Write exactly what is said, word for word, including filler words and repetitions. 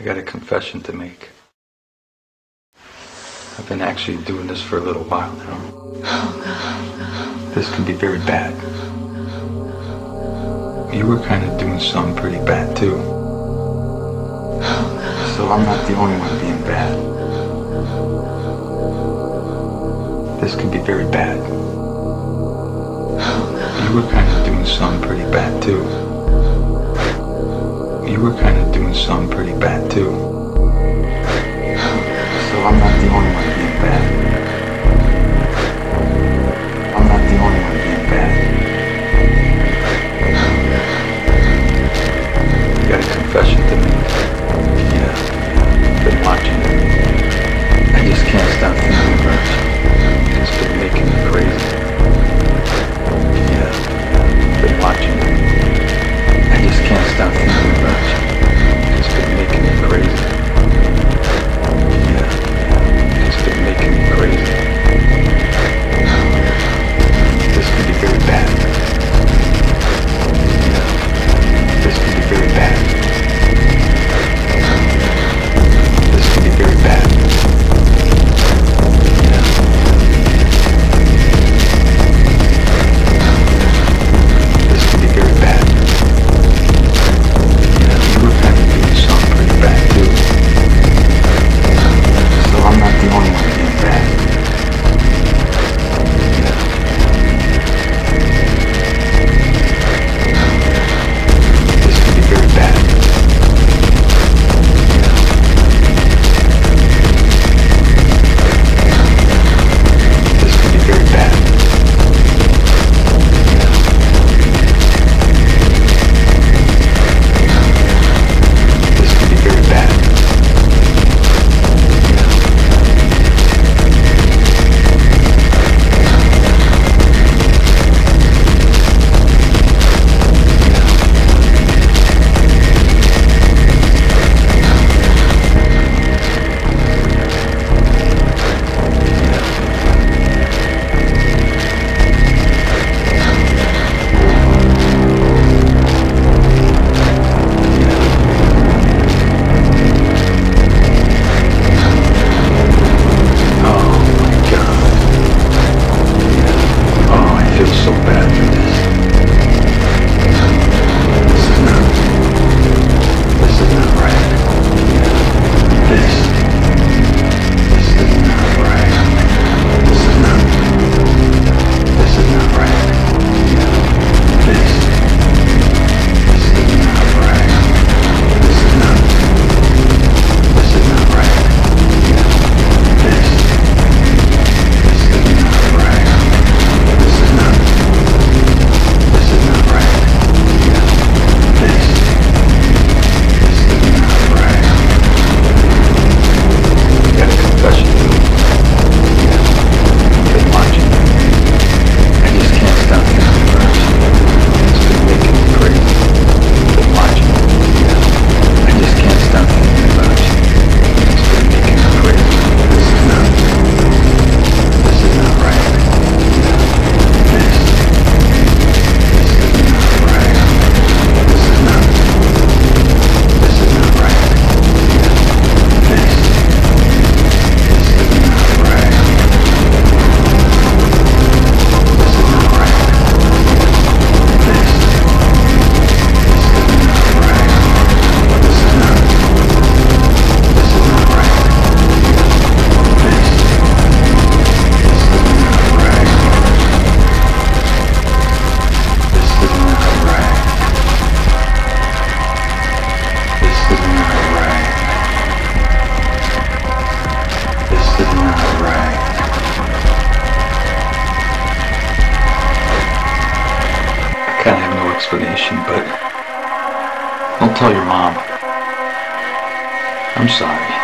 I got a confession to make. I've been actually doing this for a little while now. Oh, God. This can be very bad. You were kind of doing something pretty bad, too. Oh, so I'm not the only one being bad. This can be very bad. Oh, you were kind of doing something pretty bad, too. You were kind of doing something pretty bad, too. I'm not the only one being bad. I'm not the only one being bad. You got a confession to make. Yeah, been watching it. I just can't stop thinking about it. It's been making me crazy. Yeah, been watching it. I just can't stop thinking about it. It's been making me crazy. Making me crazy. This could be very bad. This could be very bad. This could be very bad. This could be very bad. You were kind of doing something pretty bad too. So I'm not the only one. Explanation, but don't tell your mom. I'm sorry.